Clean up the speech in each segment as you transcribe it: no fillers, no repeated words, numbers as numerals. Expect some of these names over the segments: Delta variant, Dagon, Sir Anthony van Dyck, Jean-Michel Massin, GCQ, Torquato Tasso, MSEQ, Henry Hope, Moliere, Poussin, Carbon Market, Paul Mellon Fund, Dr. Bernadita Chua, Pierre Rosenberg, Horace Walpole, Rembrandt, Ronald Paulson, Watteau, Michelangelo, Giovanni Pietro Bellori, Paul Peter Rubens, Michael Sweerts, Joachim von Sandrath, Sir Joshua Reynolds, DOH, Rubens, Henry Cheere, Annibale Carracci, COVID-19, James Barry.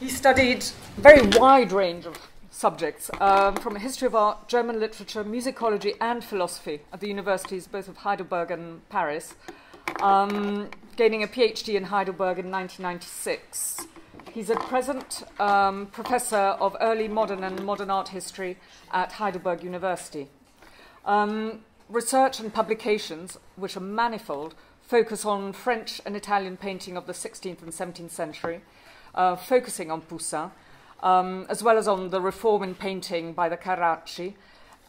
He studied a very wide range of subjects, from history of art, German literature, musicology and philosophy at the universities both of Heidelberg and Paris, gaining a PhD in Heidelberg in 1996. He's at present professor of early modern and modern art history at Heidelberg University. Research and publications, which are manifold, focus on French and Italian painting of the 16th and 17th century, focusing on Poussin, as well as on the reform in painting by the Carracci.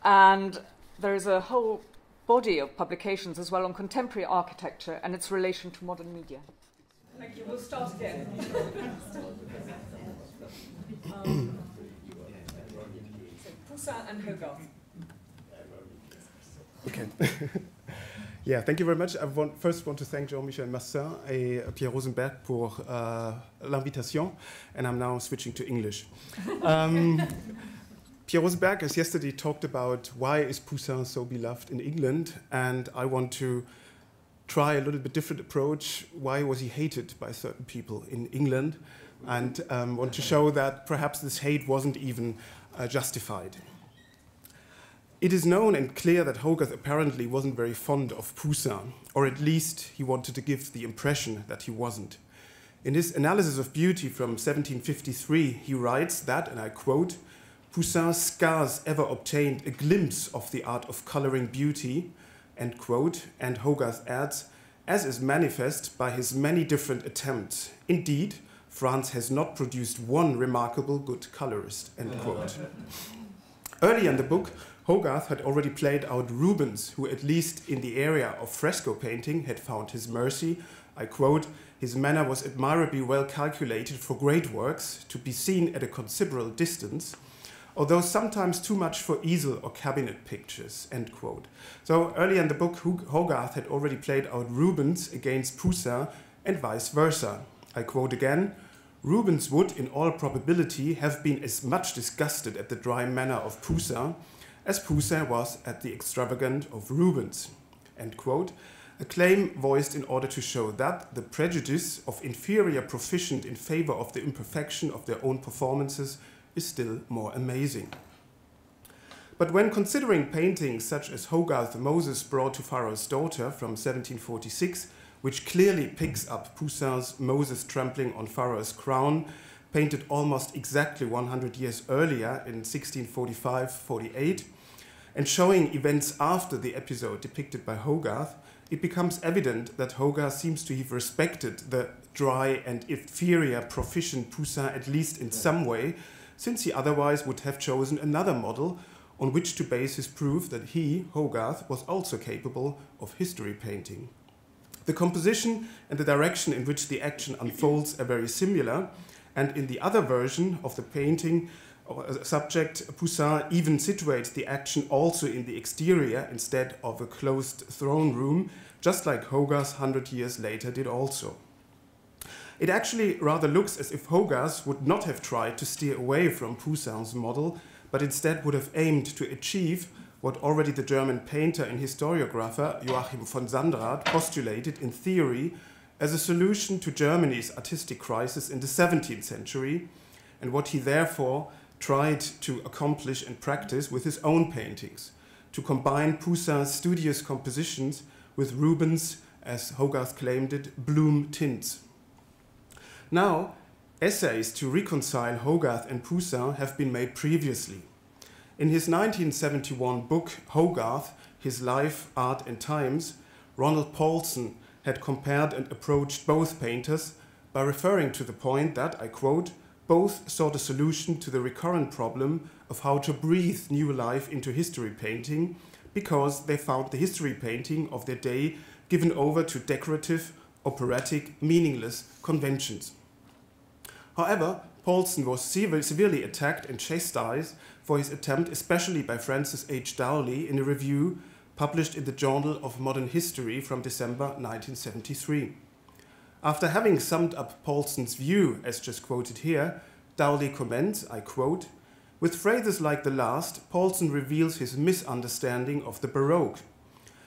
And there is a whole body of publications as well on contemporary architecture and its relation to modern media. Thank you. We'll start again. Poussin and Hogarth. Okay. Yeah, thank you very much. I first want to thank Jean-Michel Massin and Pierre Rosenberg for l'invitation, and I'm now switching to English. Pierre Rosenberg, as yesterday, talked about why is Poussin so beloved in England, and I want to try a little bit different approach. Why was he hated by certain people in England? And want to show that perhaps this hate wasn't even justified. It is known and clear that Hogarth apparently wasn't very fond of Poussin, or at least he wanted to give the impression that he wasn't. In his Analysis of Beauty from 1753, he writes that, and I quote, "Poussin scarce ever obtained a glimpse of the art of colouring beauty," end quote, and Hogarth adds, "as is manifest by his many different attempts. Indeed, France has not produced one remarkable good colourist," end quote. Earlier in the book, Hogarth had already played out Rubens, who at least in the area of fresco painting had found his mercy. I quote, "His manner was admirably well calculated for great works, to be seen at a considerable distance, although sometimes too much for easel or cabinet pictures," end quote. So earlier in the book, Hogarth had already played out Rubens against Poussin and vice versa. I quote again, "Rubens would, in all probability, have been as much disgusted at the dry manner of Poussin as Poussin was at the extravagant of Rubens," end quote, a claim voiced in order to show that the prejudice of inferior proficient in favor of the imperfection of their own performances is still more amazing. But when considering paintings such as Hogarth Moses brought to Pharaoh's Daughter from 1746, which clearly picks up Poussin's Moses trampling on Pharaoh's crown, painted almost exactly 100 years earlier in 1645-48, and showing events after the episode depicted by Hogarth, it becomes evident that Hogarth seems to have respected the dry and inferior proficient Poussin at least in some way, since he otherwise would have chosen another model on which to base his proof that he, Hogarth, was also capable of history painting. The composition and the direction in which the action unfolds are very similar, and in the other version of the painting subject, Poussin even situates the action also in the exterior instead of a closed throne room, just like Hogarth 100 years later did also. It actually rather looks as if Hogarth would not have tried to steer away from Poussin's model, but instead would have aimed to achieve what already the German painter and historiographer Joachim von Sandrath postulated in theory as a solution to Germany's artistic crisis in the 17th century, and what he therefore tried to accomplish and practice with his own paintings, to combine Poussin's studious compositions with Rubens, as Hogarth claimed it, bloom tints. Now, essays to reconcile Hogarth and Poussin have been made previously. In his 1971 book, Hogarth, His Life, Art and Times, Ronald Paulson had compared and approached both painters by referring to the point that, I quote, "both sought a solution to the recurrent problem of how to breathe new life into history painting, because they found the history painting of their day given over to decorative, operatic, meaningless conventions." However, Paulson was severely attacked and chastised for his attempt, especially by Francis H. Dowley in a review published in the Journal of Modern History from December 1973. After having summed up Paulson's view, as just quoted here, Dowley comments, I quote, "With phrases like the last, Paulson reveals his misunderstanding of the Baroque.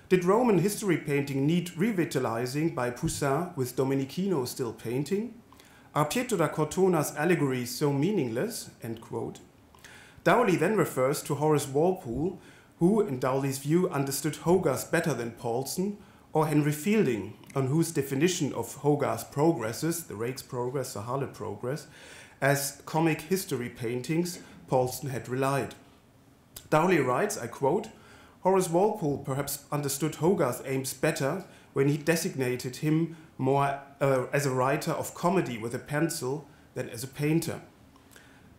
Did Roman history painting need revitalizing by Poussin with Domenichino still painting? Are Pietro da Cortona's allegories so meaningless?" End quote. Dowley then refers to Horace Walpole, who, in Dowley's view, understood Hogarth better than Paulson, or Henry Fielding, on whose definition of Hogarth's progresses, the Rake's Progress, the Harlot Progress, as comic history paintings, Paulson had relied. Dowley writes, I quote, "Horace Walpole perhaps understood Hogarth's aims better when he designated him more as a writer of comedy with a pencil than as a painter.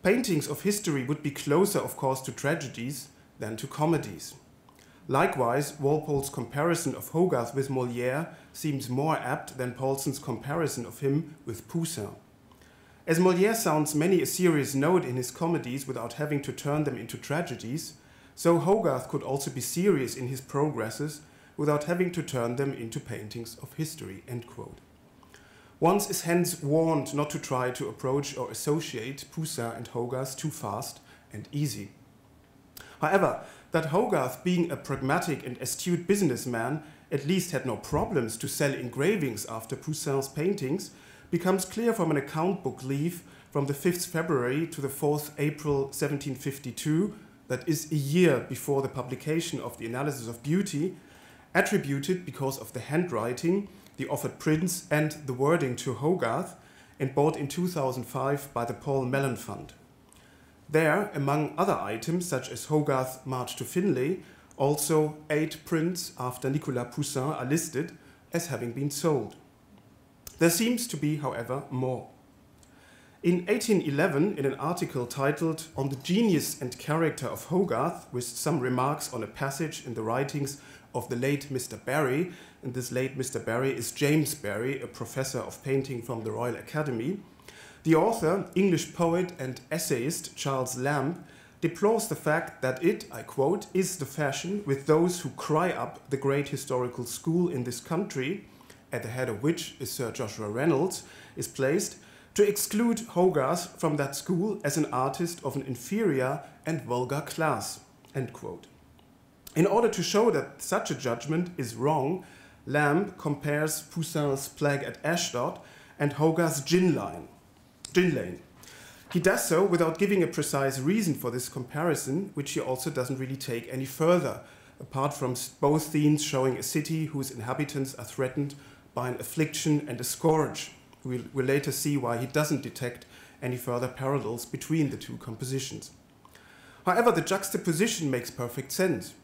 Paintings of history would be closer, of course, to tragedies than to comedies. Likewise, Walpole's comparison of Hogarth with Moliere seems more apt than Paulson's comparison of him with Poussin. As Moliere sounds many a serious note in his comedies without having to turn them into tragedies, so Hogarth could also be serious in his progresses without having to turn them into paintings of history." End quote. One is hence warned not to try to approach or associate Poussin and Hogarth too fast and easy. However, that Hogarth, being a pragmatic and astute businessman, at least had no problems to sell engravings after Poussin's paintings, becomes clear from an account book leaf from the 5th February to the 4th April 1752, that is a year before the publication of the Analysis of Beauty, attributed, because of the handwriting, the offered prints and the wording, to Hogarth, and bought in 2005 by the Paul Mellon Fund. There, among other items such as Hogarth's March to Finlay, also 8 prints after Nicolas Poussin are listed as having been sold. There seems to be, however, more. In 1811, in an article titled "On the Genius and Character of Hogarth," with some remarks on a passage in the writings of the late Mr. Barry, and this late Mr. Barry is James Barry, a professor of painting from the Royal Academy, the author, English poet and essayist Charles Lamb, deplores the fact that it, I quote, "is the fashion with those who cry up the great historical school in this country, at the head of which is Sir Joshua Reynolds, is placed, to exclude Hogarth from that school as an artist of an inferior and vulgar class." End quote. In order to show that such a judgment is wrong, Lamb compares Poussin's Plague at Ashdod and Hogarth's Gin Lane. He does so without giving a precise reason for this comparison, which he also doesn't really take any further, apart from both themes showing a city whose inhabitants are threatened by an affliction and a scourge. We'll later see why he doesn't detect any further parallels between the two compositions. However, the juxtaposition makes perfect sense.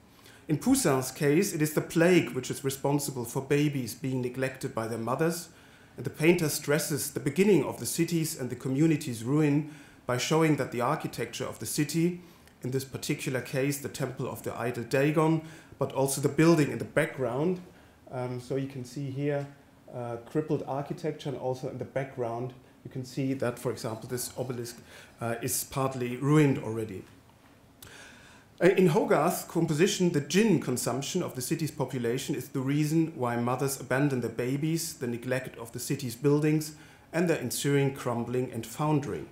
In Poussin's case, it is the plague which is responsible for babies being neglected by their mothers, and the painter stresses the beginning of the cities and the community's ruin by showing that the architecture of the city, in this particular case the temple of the idol Dagon, but also the building in the background, so you can see here crippled architecture, and also in the background you can see that, for example, this obelisk is partly ruined already. In Hogarth's composition, the gin consumption of the city's population is the reason why mothers abandon their babies, the neglect of the city's buildings, and their ensuing crumbling and foundering.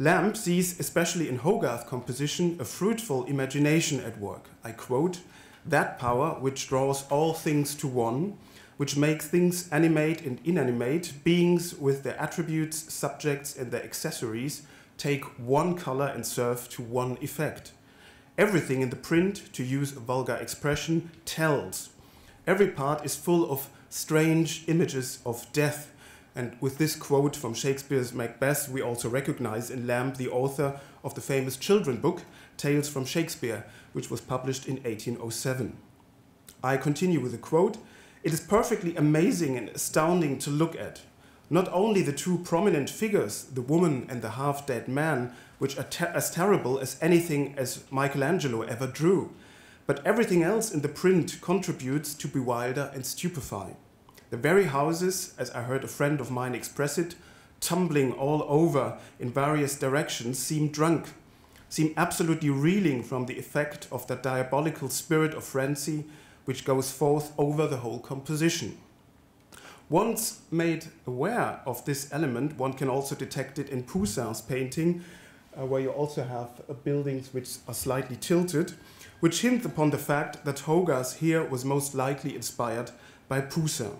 Lamb sees, especially in Hogarth's composition, a fruitful imagination at work. I quote, "that power which draws all things to one, which makes things animate and inanimate, beings with their attributes, subjects, and their accessories, take one color and serve to one effect. Everything in the print, to use a vulgar expression, tells. Every part is full of strange images of death." And with this quote from Shakespeare's Macbeth, we also recognize in Lamb the author of the famous children's book, Tales from Shakespeare, which was published in 1807. I continue with a quote, "It is perfectly amazing and astounding to look at. Not only the two prominent figures, the woman and the half-dead man, which are as terrible as anything as Michelangelo ever drew, but everything else in the print contributes to bewilder and stupefy. The very houses, as I heard a friend of mine express it, tumbling all over in various directions, seem drunk, seem absolutely reeling from the effect of that diabolical spirit of frenzy which goes forth over the whole composition." Once made aware of this element, one can also detect it in Poussin's painting, where you also have buildings which are slightly tilted, which hint upon the fact that Hogarth here was most likely inspired by Poussin.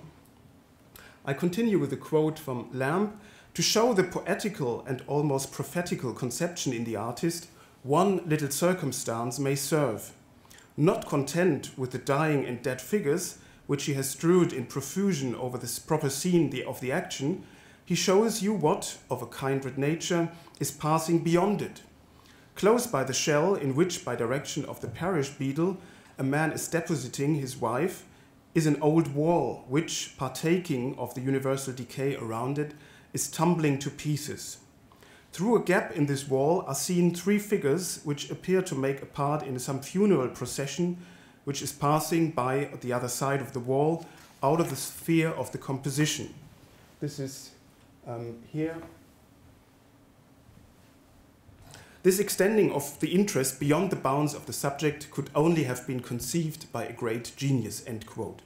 I continue with a quote from Lamb, To show the poetical and almost prophetical conception in the artist, one little circumstance may serve. Not content with the dying and dead figures, which he has strewed in profusion over this proper scene of the action, he shows you what, of a kindred nature, is passing beyond it. Close by the shell in which, by direction of the parish beadle, a man is depositing his wife, is an old wall, which, partaking of the universal decay around it, is tumbling to pieces. Through a gap in this wall are seen three figures which appear to make a part in some funeral procession which is passing by the other side of the wall, out of the sphere of the composition. This is here. This extending of the interest beyond the bounds of the subject could only have been conceived by a great genius, end quote.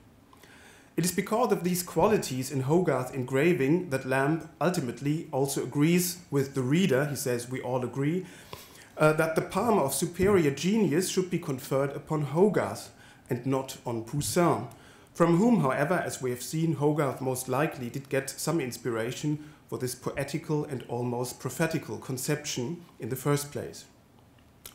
It is because of these qualities in Hogarth's engraving that Lamb ultimately also agrees with the reader, he says we all agree, that the palm of superior genius should be conferred upon Hogarth and not on Poussin, from whom, however, as we have seen, Hogarth most likely did get some inspiration for this poetical and almost prophetical conception in the first place.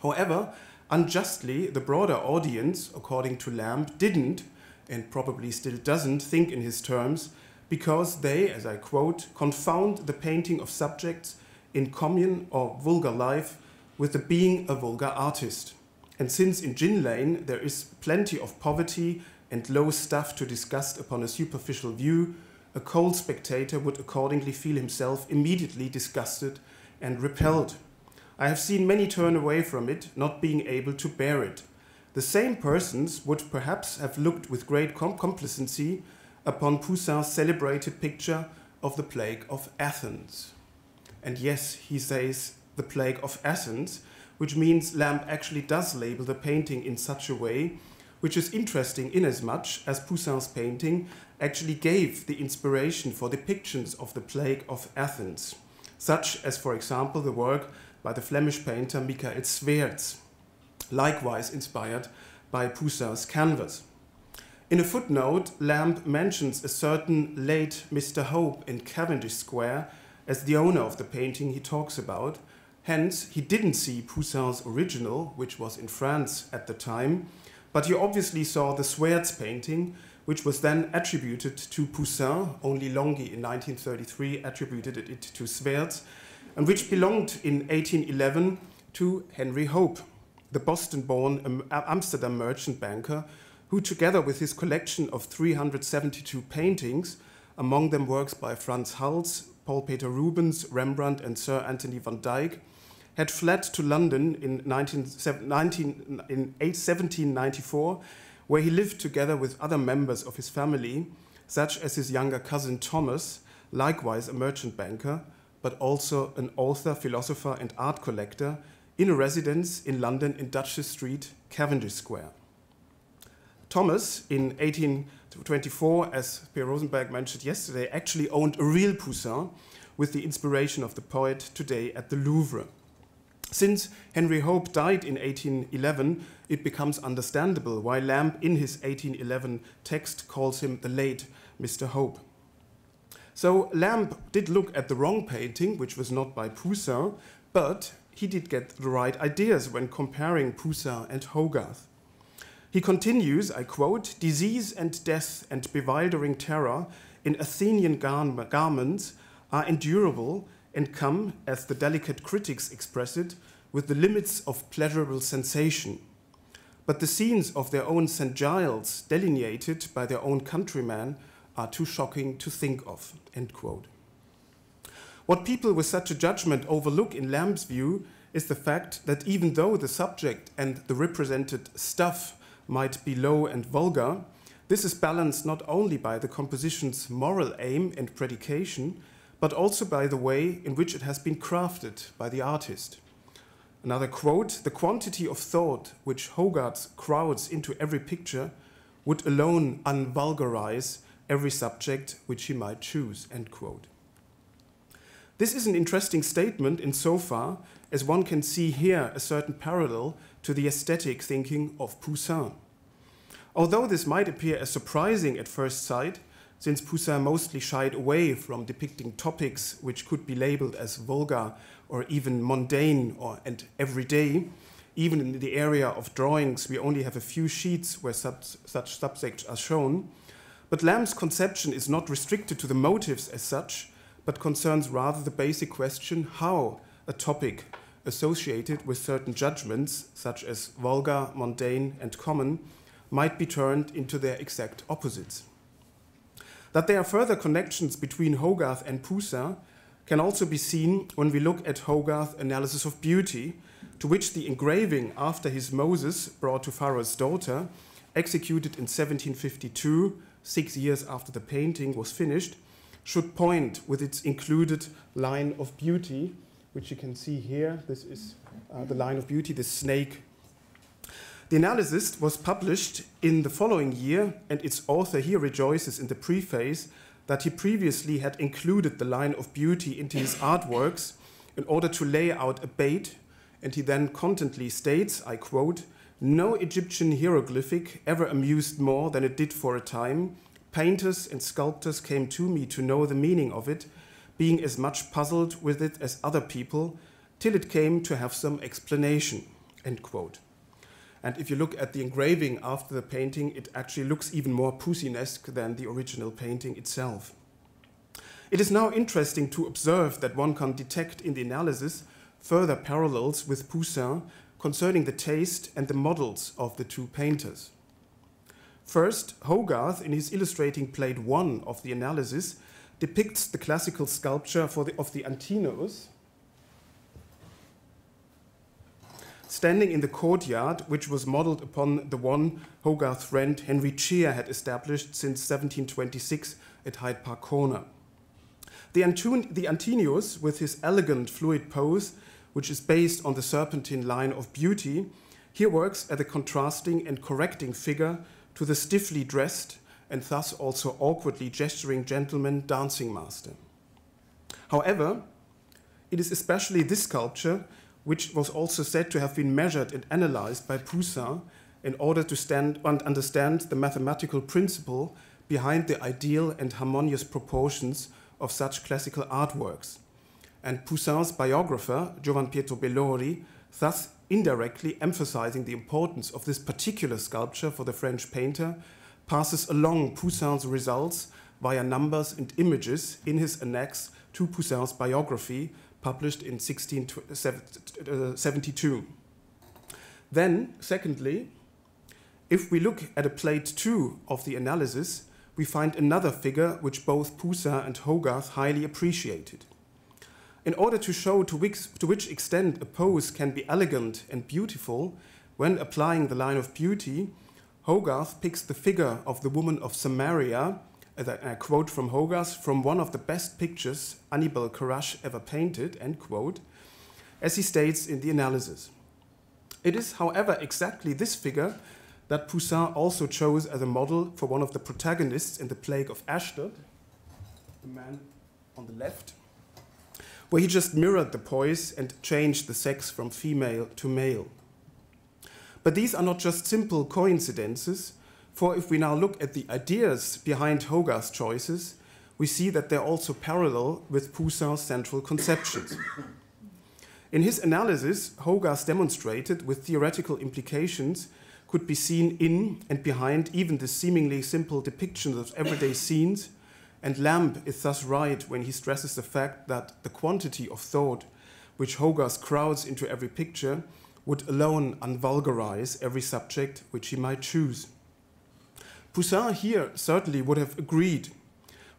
However, unjustly, the broader audience, according to Lamb, didn't, and probably still doesn't, think in his terms, because they, as I quote, confound the painting of subjects in common or vulgar life with the being a vulgar artist. And since in Gin Lane there is plenty of poverty and low stuff to discuss upon a superficial view, a cold spectator would accordingly feel himself immediately disgusted and repelled. I have seen many turn away from it, not being able to bear it. The same persons would perhaps have looked with great complacency upon Poussin's celebrated picture of the Plague of Athens. And yes, he says, the Plague of Athens, which means Lamb actually does label the painting in such a way, which is interesting inasmuch as Poussin's painting actually gave the inspiration for depictions of the Plague of Athens, such as, for example, the work by the Flemish painter Michael Sweerts, likewise inspired by Poussin's canvas. In a footnote, Lamb mentions a certain late Mr. Hope in Cavendish Square as the owner of the painting he talks about. Hence, he didn't see Poussin's original, which was in France at the time, but he obviously saw the Sweerts painting, which was then attributed to Poussin. Only Longhi in 1933 attributed it to Sweerts, and which belonged in 1811 to Henry Hope, the Boston-born Amsterdam merchant banker, who together with his collection of 372 paintings, among them works by Frans Hals, Paul Peter Rubens, Rembrandt and Sir Anthony van Dyck, had fled to London in 1794, where he lived together with other members of his family, such as his younger cousin Thomas, likewise a merchant banker, but also an author, philosopher and art collector, in a residence in London in Duchess Street, Cavendish Square. Thomas, in 1824, as Pierre Rosenberg mentioned yesterday, actually owned a real Poussin with the inspiration of the poet today at the Louvre. Since Henry Hope died in 1811, it becomes understandable why Lamb in his 1811 text calls him the late Mr. Hope. So Lamb did look at the wrong painting, which was not by Poussin, but he did get the right ideas when comparing Poussin and Hogarth. He continues, I quote, "Disease and death and bewildering terror in Athenian garments are endurable and come, as the delicate critics express it, with the limits of pleasurable sensation. But the scenes of their own St. Giles, delineated by their own countrymen, are too shocking to think of," end quote. What people with such a judgment overlook in Lamb's view is the fact that even though the subject and the represented stuff might be low and vulgar, this is balanced not only by the composition's moral aim and predication, but also by the way in which it has been crafted by the artist. Another quote, "The quantity of thought which Hogarth crowds into every picture would alone unvulgarize every subject which he might choose," end quote. This is an interesting statement insofar as one can see here a certain parallel to the aesthetic thinking of Poussin. Although this might appear as surprising at first sight, Since Poussin mostly shied away from depicting topics which could be labeled as vulgar or even mundane and everyday, even in the area of drawings, we only have a few sheets where such subjects are shown. But Lamb's conception is not restricted to the motives as such, but concerns rather the basic question how a topic associated with certain judgments, such as vulgar, mundane, and common, might be turned into their exact opposites. That there are further connections between Hogarth and Poussin can also be seen when we look at Hogarth's analysis of beauty, to which the engraving after his Moses brought to Pharaoh's daughter, executed in 1752, 6 years after the painting was finished, should point with its included line of beauty, which you can see here. This is the line of beauty, this snake. The analysis was published in the following year, and its author here rejoices in the preface that he previously had included the line of beauty into his artworks in order to lay out a bait, and he then contently states, I quote, "No Egyptian hieroglyphic ever amused more than it did for a time. Painters and sculptors came to me to know the meaning of it, being as much puzzled with it as other people, till it came to have some explanation," end quote. And if you look at the engraving after the painting, it actually looks even more Poussinesque than the original painting itself. It is now interesting to observe that one can detect in the analysis further parallels with Poussin concerning the taste and the models of the two painters. First, Hogarth, in his illustrating plate 1 of the analysis, depicts the classical sculpture of the Antinous, standing in the courtyard, which was modeled upon the one Hogarth's friend Henry Cheere had established since 1726 at Hyde Park Corner. The Antinous, with his elegant fluid pose, which is based on the serpentine line of beauty, here works as a contrasting and correcting figure to the stiffly dressed and thus also awkwardly gesturing gentleman dancing master. However, it is especially this sculpture which was also said to have been measured and analyzed by Poussin in order to understand the mathematical principle behind the ideal and harmonious proportions of such classical artworks. And Poussin's biographer, Giovanni Pietro Bellori, thus indirectly emphasizing the importance of this particular sculpture for the French painter, passes along Poussin's results via numbers and images in his annex to Poussin's biography, published in 1672. Then, secondly, if we look at a plate 2 of the analysis, we find another figure which both Poussin and Hogarth highly appreciated. In order to show to which extent a pose can be elegant and beautiful, when applying the line of beauty, Hogarth picks the figure of the woman of Samaria, a quote from Hogarth, from one of the best pictures Annibale Carracci ever painted, end quote, as he states in the analysis. It is, however, exactly this figure that Poussin also chose as a model for one of the protagonists in The Plague of Ashton, the man on the left, where he just mirrored the poise and changed the sex from female to male. But these are not just simple coincidences, for if we now look at the ideas behind Hogarth's choices, we see that they're also parallel with Poussin's central conceptions. In his analysis, Hogarth demonstrated with theoretical implications could be seen in and behind even the seemingly simple depictions of everyday scenes, and Lamb is thus right when he stresses the fact that the quantity of thought which Hogarth crowds into every picture would alone unvulgarize every subject which he might choose. Poussin here certainly would have agreed,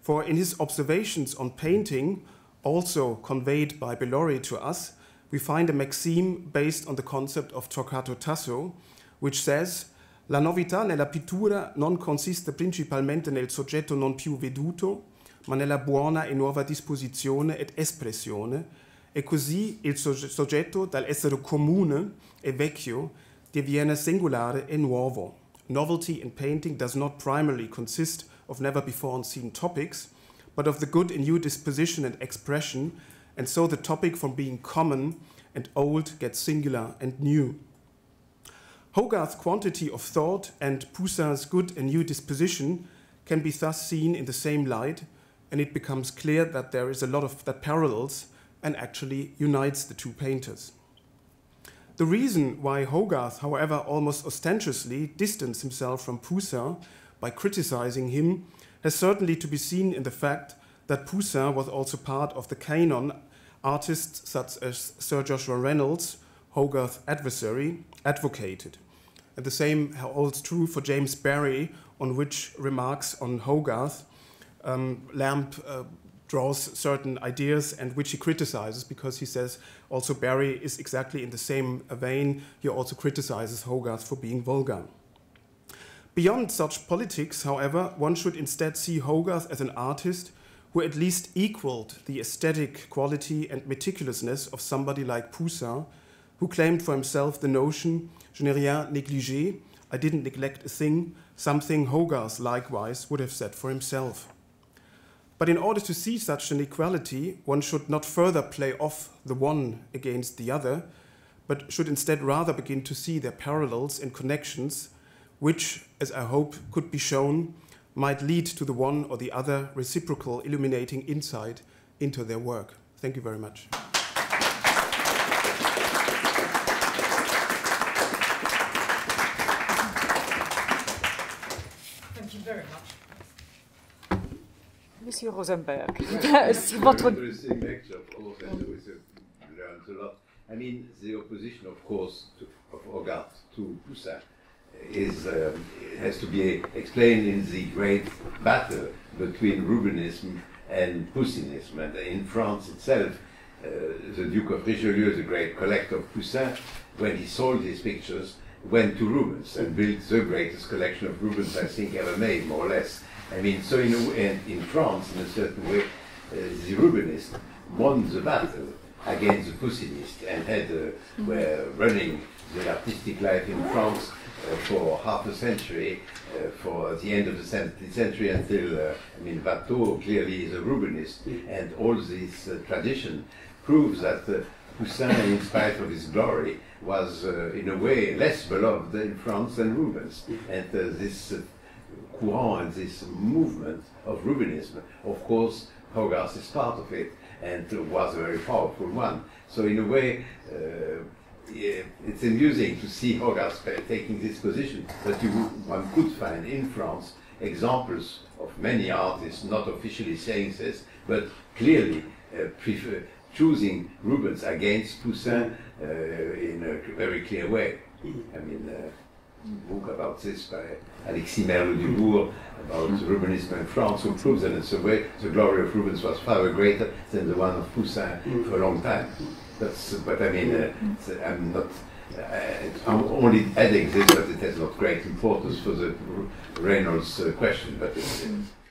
for in his observations on painting, also conveyed by Bellori to us, we find a maxim based on the concept of Torquato Tasso, which says, "La novità nella pittura non consiste principalmente nel soggetto non più veduto, ma nella buona e nuova disposizione ed espressione, e così il soggetto dall'essere comune e vecchio diviene singolare e nuovo. Novelty in painting does not primarily consist of never-before-seen topics, but of the good and new disposition and expression, and so the topic from being common and old gets singular and new." Hogarth's quantity of thought and Poussin's good and new disposition can be thus seen in the same light, and it becomes clear that there is a lot of that parallels and actually unites the two painters. The reason why Hogarth, however, almost ostentatiously distanced himself from Poussin by criticizing him has certainly to be seen in the fact that Poussin was also part of the canon artists such as Sir Joshua Reynolds, Hogarth's adversary, advocated. And the same holds true for James Barry, on which remarks on Hogarth Lamb draws certain ideas and which he criticizes, because he says also Barry is exactly in the same vein. He also criticizes Hogarth for being vulgar. Beyond such politics, however, one should instead see Hogarth as an artist who at least equaled the aesthetic quality and meticulousness of somebody like Poussin, who claimed for himself the notion, "Je n'ai rien négligé," I didn't neglect a thing, something Hogarth likewise would have said for himself. But in order to see such an equality, one should not further play off the one against the other, but should instead rather begin to see their parallels and connections, which, as I hope could be shown, might lead to the one or the other reciprocal illuminating insight into their work. Thank you very much. Thank you very much. Monsieur Rosenberg. Yes, what would... Interesting lecture. Learned a lot. I mean, the opposition, of course, of Hogarth to Poussin is, has to be explained in the great battle between Rubenism and Poussinism. And in France itself, the Duke of Richelieu, the great collector of Poussin, when he sold his pictures, went to Rubens and built the greatest collection of Rubens I think ever made, more or less. I mean, so in, in France, in a certain way, the Rubenist won the battle against the Poussinists and had, were running the artistic life in France for half a century, for the end of the century until, I mean, Watteau clearly is a Rubenist, and all this tradition proves that Poussin, in spite of his glory, was in a way less beloved in France than Rubens. And this courant and this movement of Rubenism, of course, Hogarth is part of it, and was a very powerful one. So in a way, it's amusing to see Hogarth taking this position, but one could find in France examples of many artists not officially saying this, but clearly choosing Rubens against Poussin in a very clear way. I mean, a book about this by Alexis Merleau-Dubourg about Rubenism in France, who proves that in some way the glory of Rubens was far greater than the one of Poussin for a long time. That's, but I mean, I'm not. I'm only adding this, but it has not great importance for the Reynolds question. But.